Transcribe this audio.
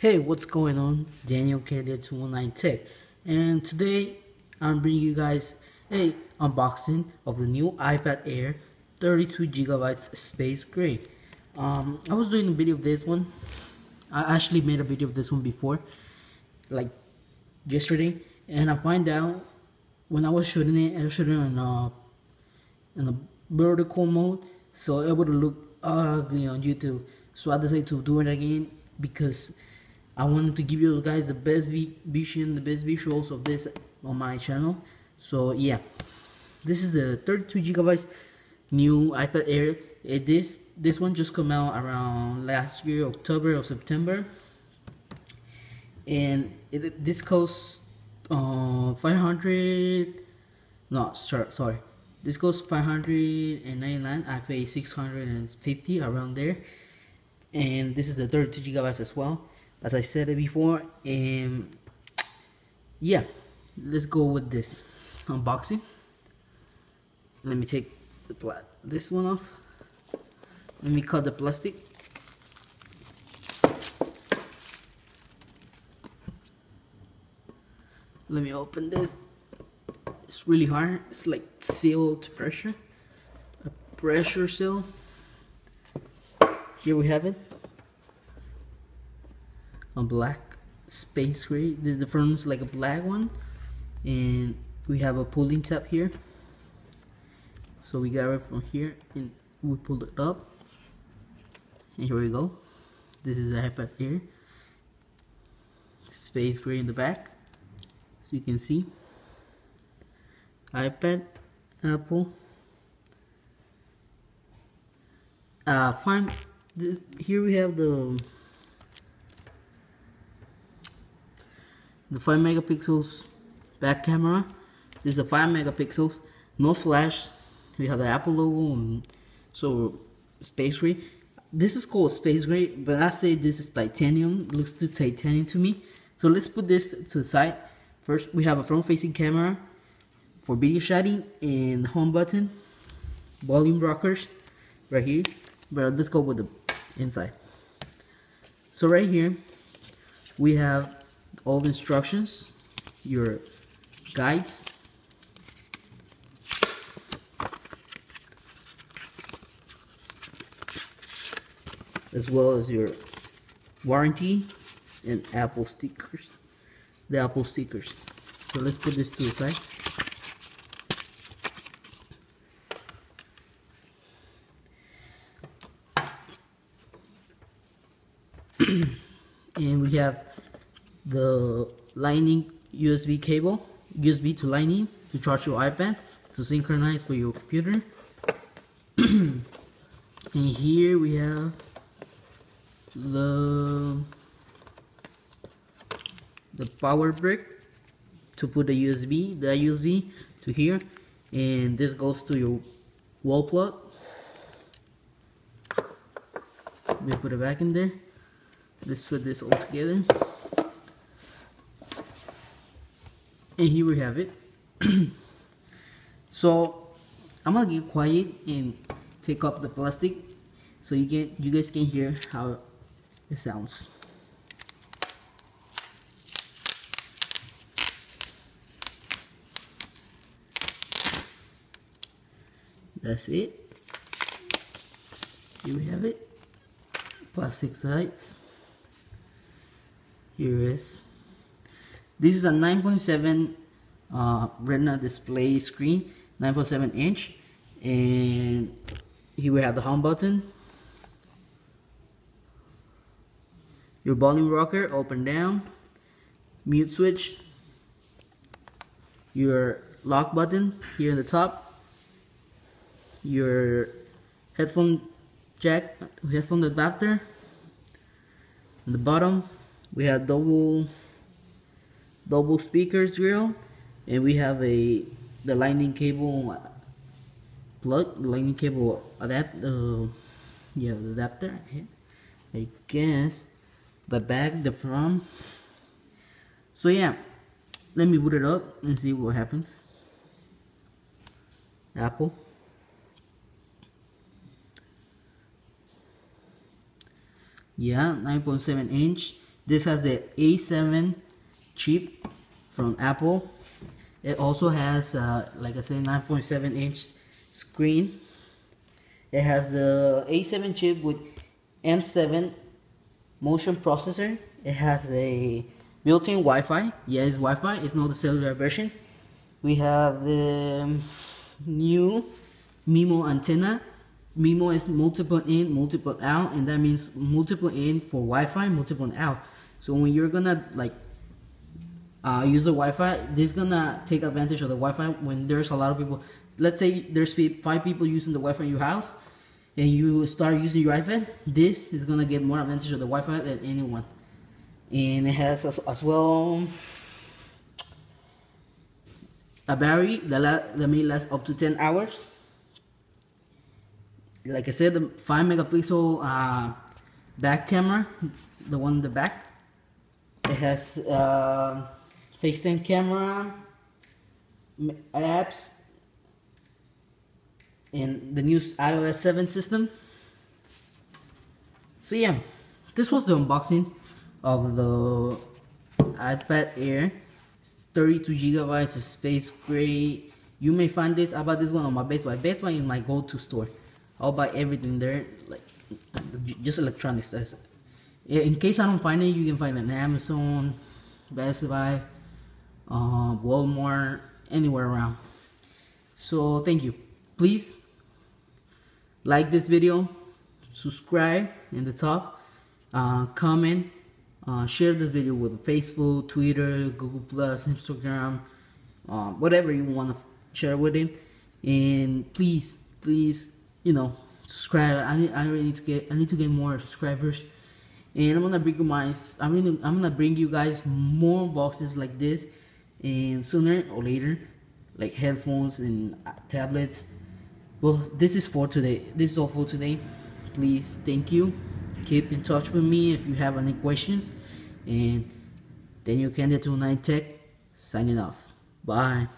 Hey, what's going on? Daniel Candia 219 Tech, and today I'm bringing you guys a unboxing of the new iPad Air 32GB Space Gray. I was doing a video of this one. I actually made a video of this one before, like yesterday, and I find out when I was shooting it, I was shooting it in a vertical mode, so it would look ugly on YouTube. So I decided to do it again because I wanted to give you guys the best vision, the best visuals of this on my channel. So yeah, this is the 32GB new iPad Air. This one just came out around last year, October or September, and this costs this costs $599. I paid $650 around there, and this is the 32GB as well. As I said it before, and yeah, let's go with this unboxing. Let me take this one off. Let me cut the plastic. Let me open this. It's really hard. It's like sealed pressure, a pressure seal. Here we have it. A black space gray. This is the front, is like a black one, and we have a pulling tab here. So we got it from here and we pulled it up, and here we go. This is the iPad Air Space Gray in the back, so you can see iPad, Apple. Here we have the 5 megapixels back camera. This is a 5 megapixels, no flash. We have the Apple logo, and so Space Gray. This is called Space Gray, but I say this is titanium. It looks too titanium to me. So let's put this to the side. First, we have a front-facing camera for video shotting, and home button, volume rockers right here. But let's go with the inside. So right here, we have all the instructions, your guides, as well as your warranty and Apple stickers, the Apple stickers. So let's put this to the side. And we have the Lightning USB cable, USB to Lightning, to charge your iPad, to synchronize with your computer. And here we have the power brick to put the USB, to here, and this goes to your wall plug. We put it back in there. Let's put this all together. And here we have it. So I'm gonna get quiet and take off the plastic so you guys can hear how it sounds. That's it. Here we have it. Plastic sides. Here it is. This is a 9.7 retina display screen, 9.7 inch, and here we have the home button, your volume rocker, up and down, mute switch, your lock button here in the top, your headphone jack, headphone adapter. In the bottom, we have double speakers grill, and we have the lightning cable plug, lightning cable adapter, yeah, the adapter, I guess, the back, the front. So yeah, let me boot it up and see what happens. Apple. Yeah, 9.7 inch. This has the A7 chip from Apple. It also has, like I said, 9.7 inch screen. It has the A7 chip with M7 motion processor. It has a built-in Wi-Fi. Yeah, it's Wi-Fi, it's not the cellular version. We have the new MIMO antenna. MIMO is multiple in, multiple out, and that means multiple in for Wi-Fi, multiple out. So when you're gonna like use the Wi-Fi, this is gonna take advantage of the Wi-Fi when there's a lot of people. Let's say there's 5 people using the Wi-Fi in your house, and you start using your iPad. This is gonna get more advantage of the Wi-Fi than anyone. And it has as well a battery that may last up to 10 hours. Like I said, the 5-megapixel back camera, the one in the back. It has FaceTime camera, apps, and the new iOS 7 system. So yeah, this was the unboxing of the iPad Air. It's 32 gigabytes of Space Gray. You may find this. I bought this one on my Best Buy. Best Buy is my go-to store. I'll buy everything there, like just electronics. That's it. In case I don't find it, you can find it on Amazon, Best Buy, Walmart, anywhere around. So thank you. Please like this video, subscribe in the top, comment, share this video with Facebook, Twitter, Google Plus, Instagram, whatever you want to share with it. And please, please, you know, subscribe. I really need to get more subscribers, and I'm gonna bring you guys more boxes like this, and sooner or later, like headphones and tablets. Well, this is for today. This is all for today. Please, thank you. Keep in touch with me if you have any questions. And Daniel Candia 29Tech signing off. Bye.